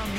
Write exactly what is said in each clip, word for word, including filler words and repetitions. Kazuya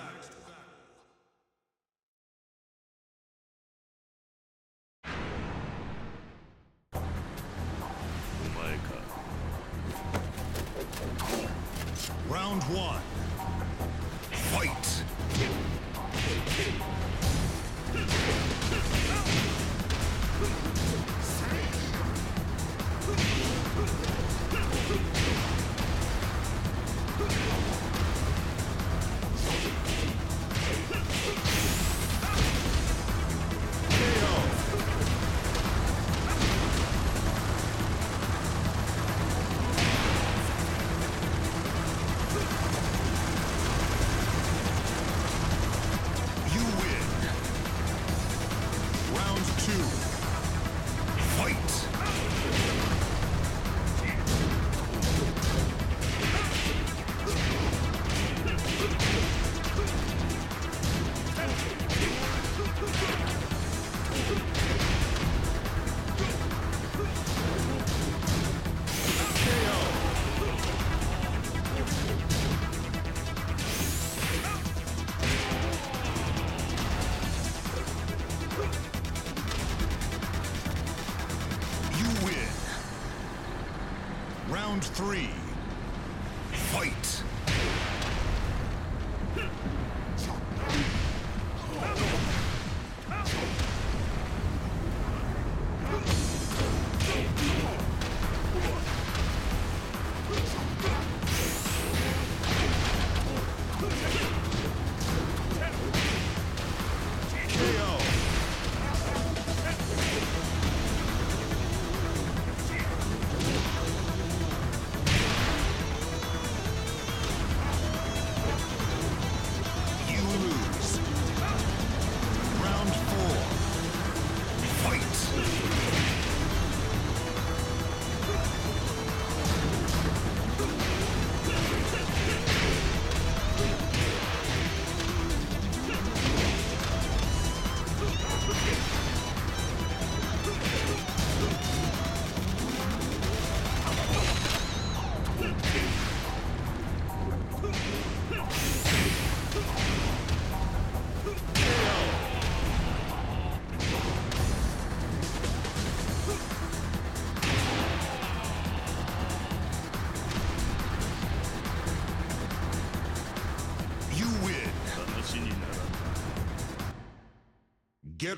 Round one. Fight. Round three, fight! Get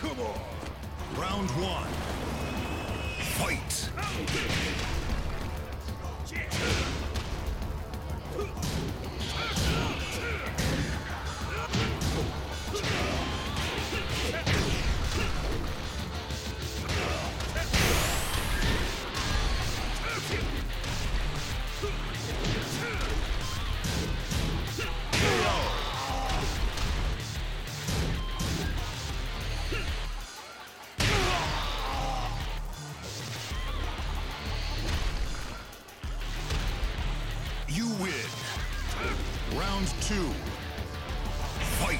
Come on. Round one. Fight. You win. Round two. Fight.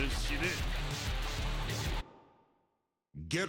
で死ね。Get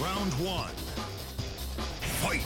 Round one. Fight.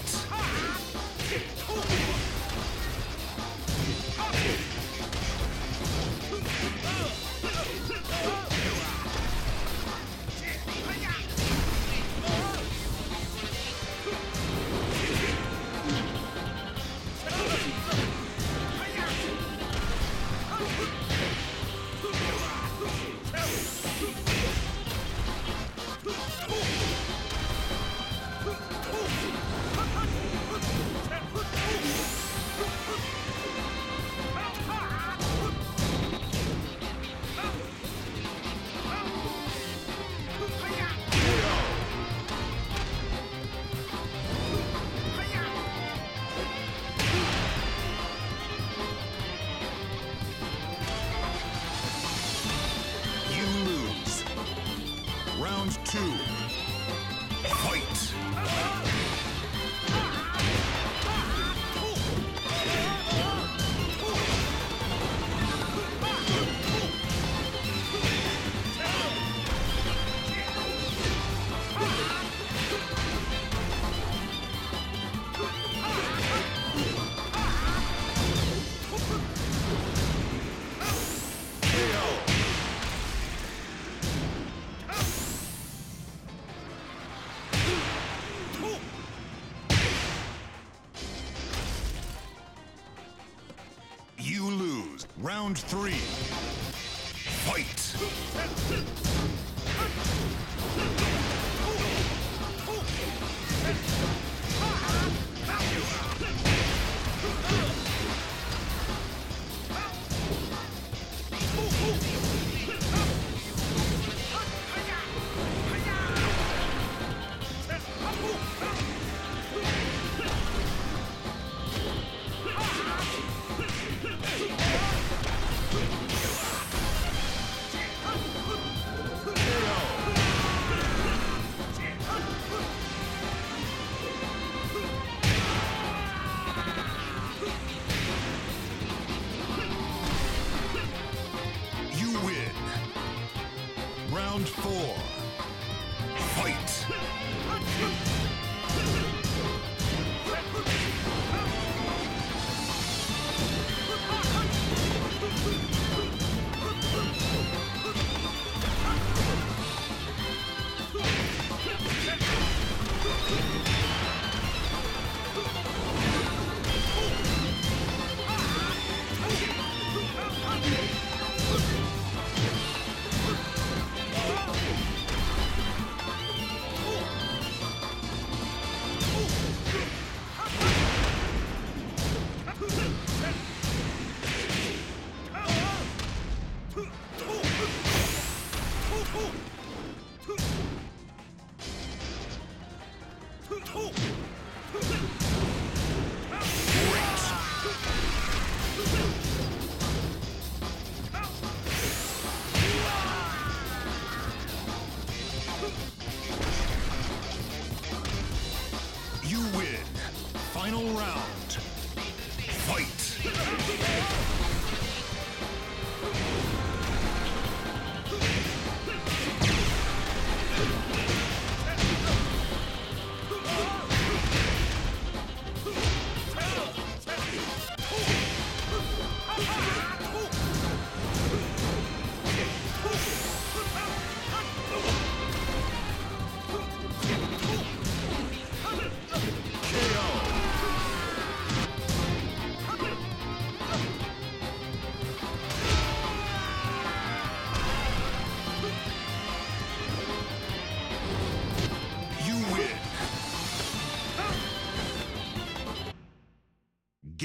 Round three. Fight. Round four. Fight.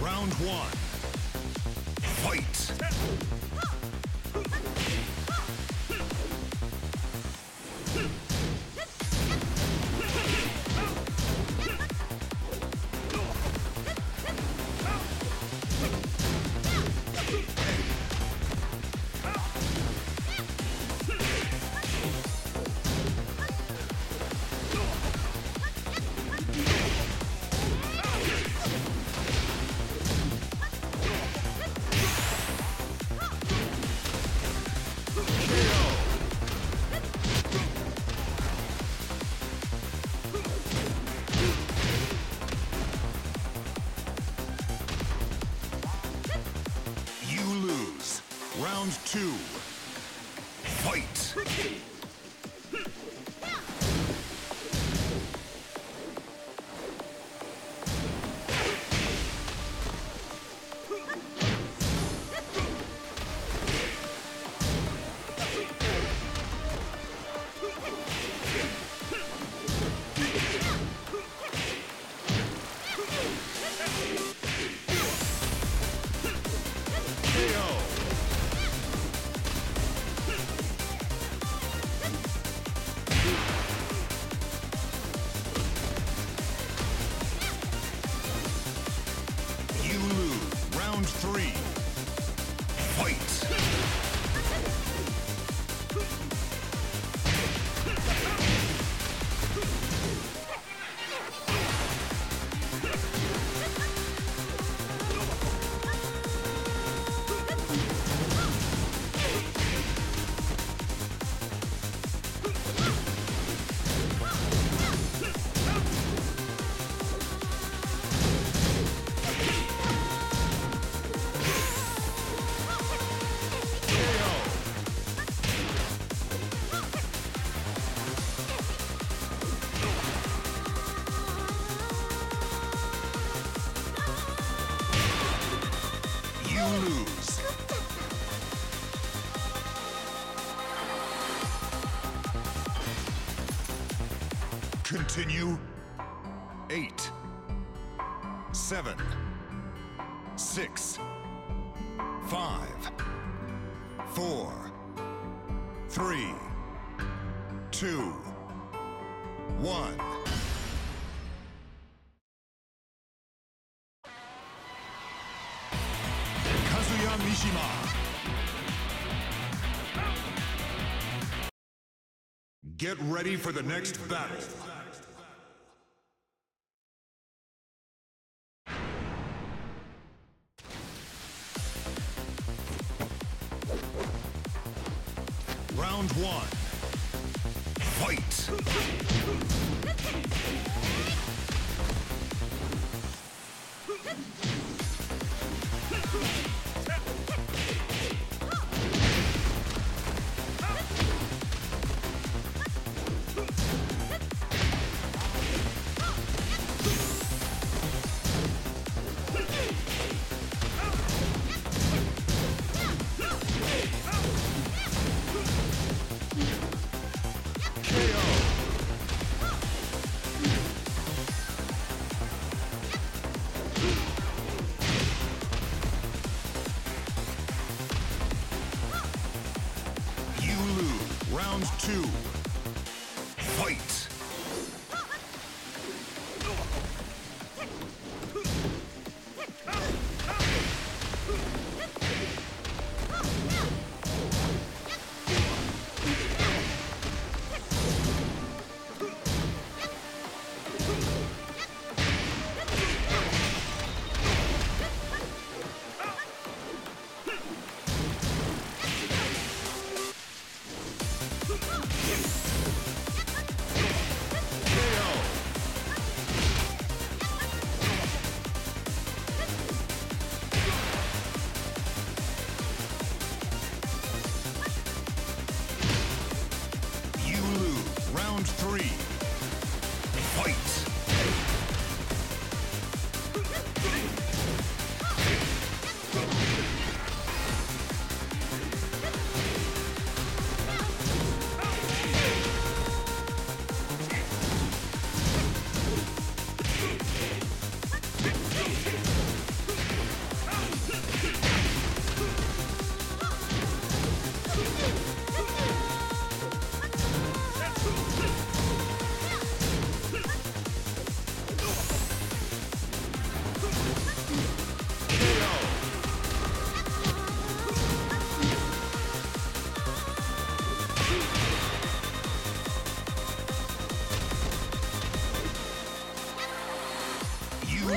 Round one. Fight. Fight! Continue. Eight, seven, six, five, four, three, two, one. Kazuya Mishima. Get ready for the next battle. Round one. Fight! Round two. Fight!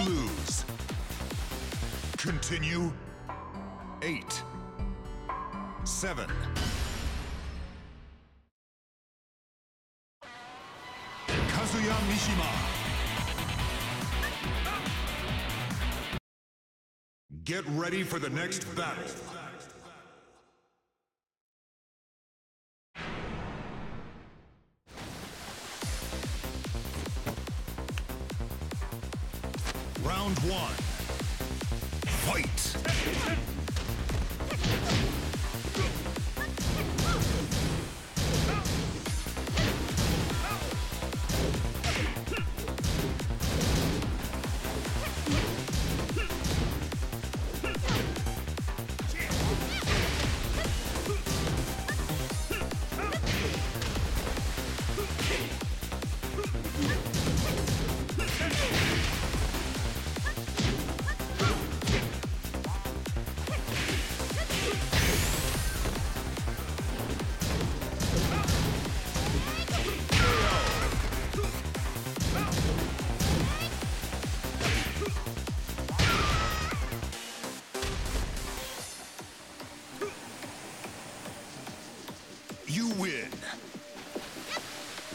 Lose. Continue. Eight. Seven. Kazuya Mishima. Get ready for the next battle. Round one. Fight!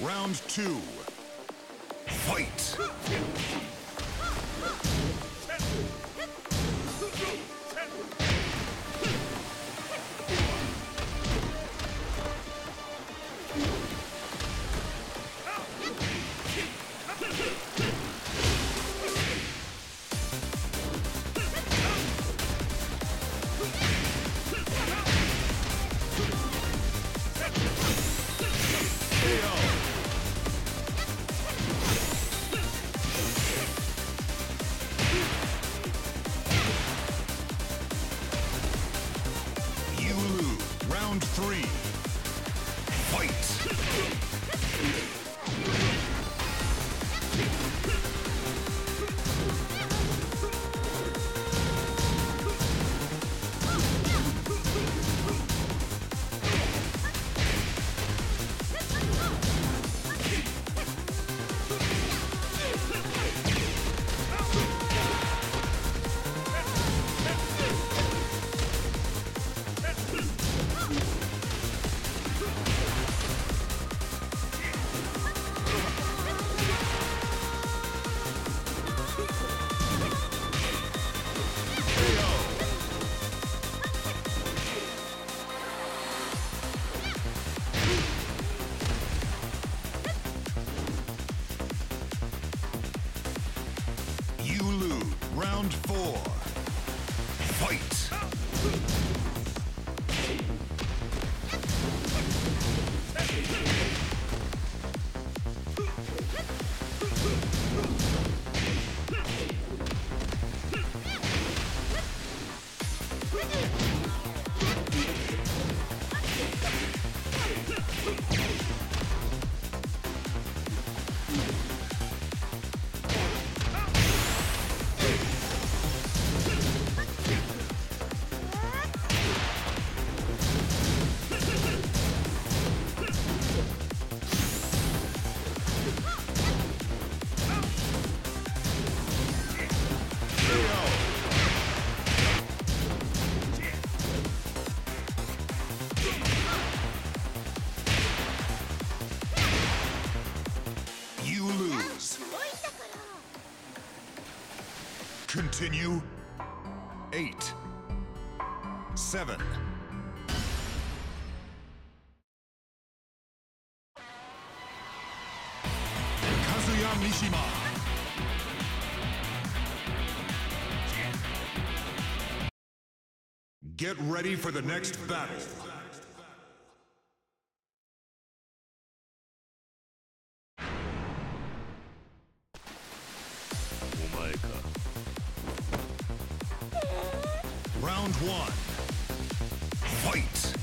Round two. Fight! Round three. Fight! Round four. Fight! Continue. Eight. Seven. Kazuya Mishima. Get ready for the next battle. Round one. Fight!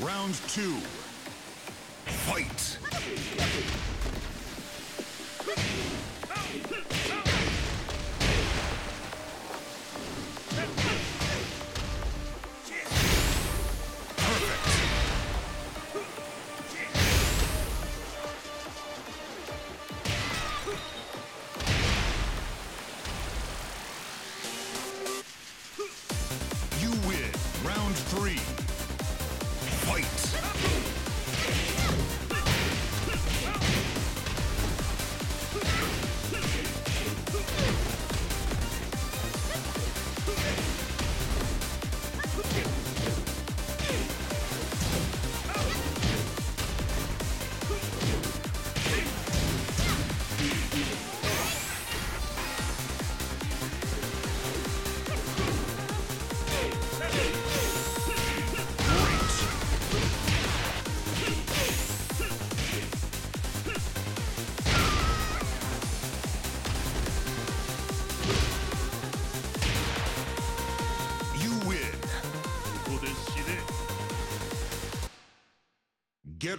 Round two. Fight! Get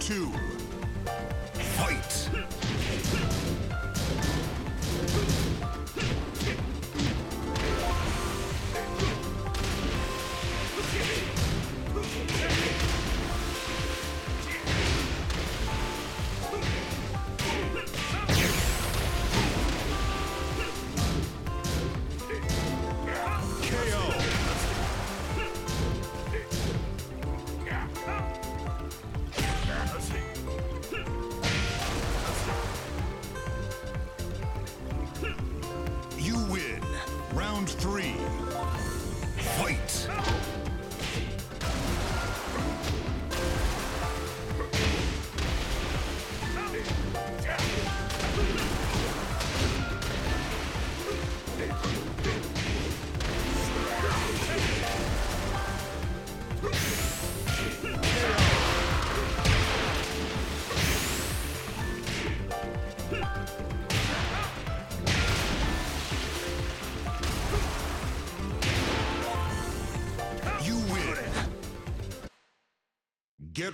Two. Fight! Get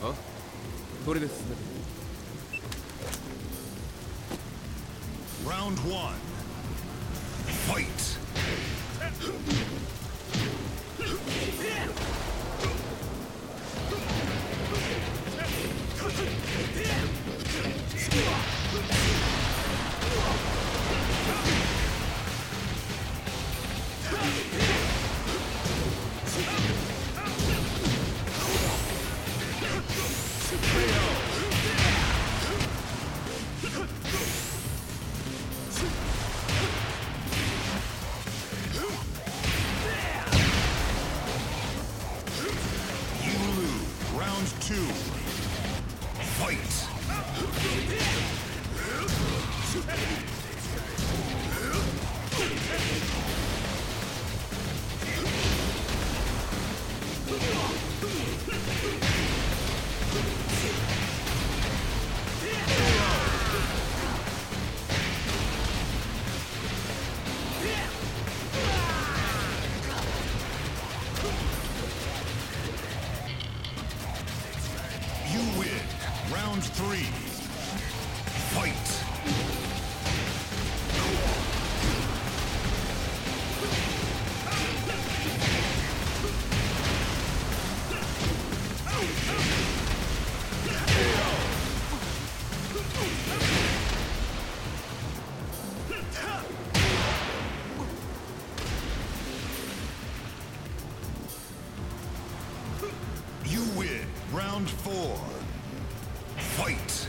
Huh? This is it. Round one. Fight. Round four. Fight!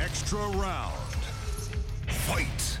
Extra round. Fight!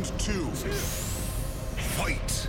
Round two. Fight.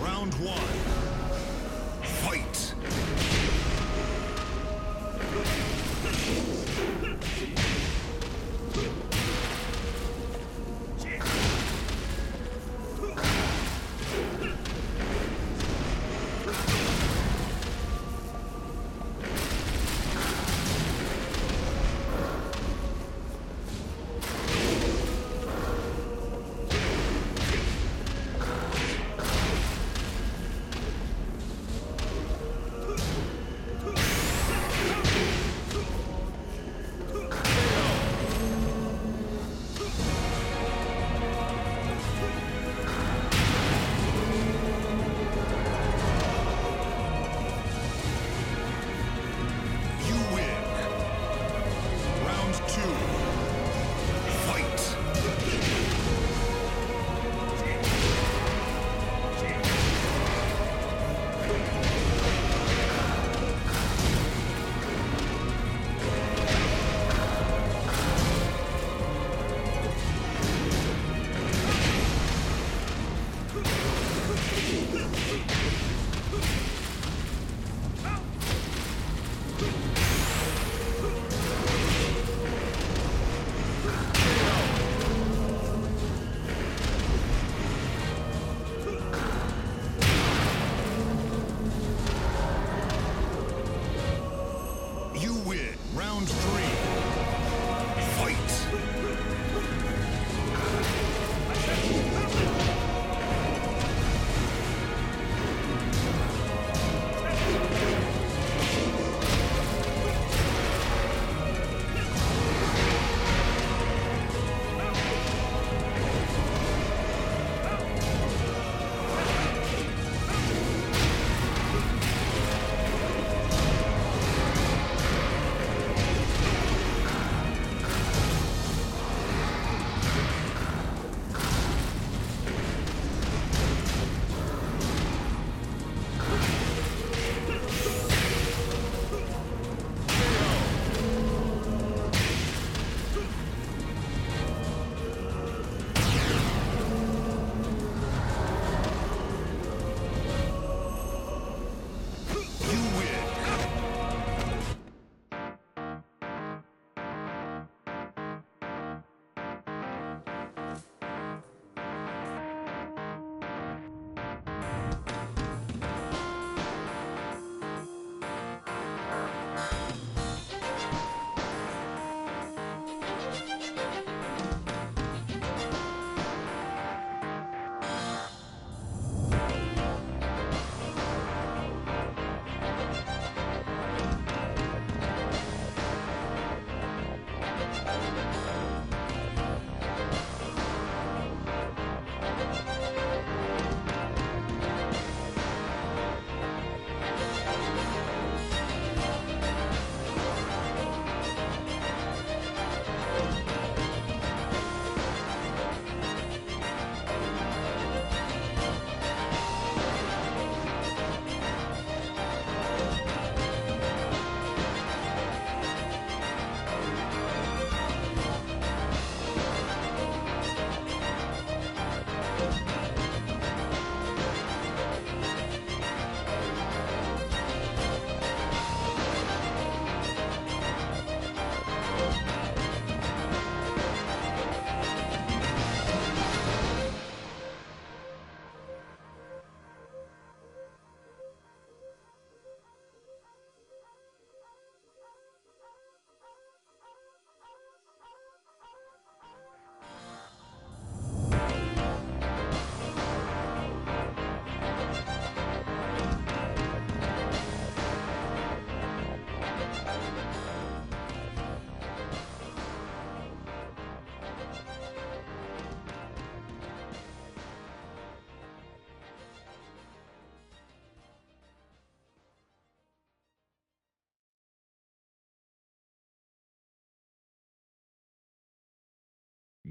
Round one. Fight.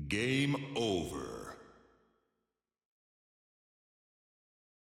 Game over.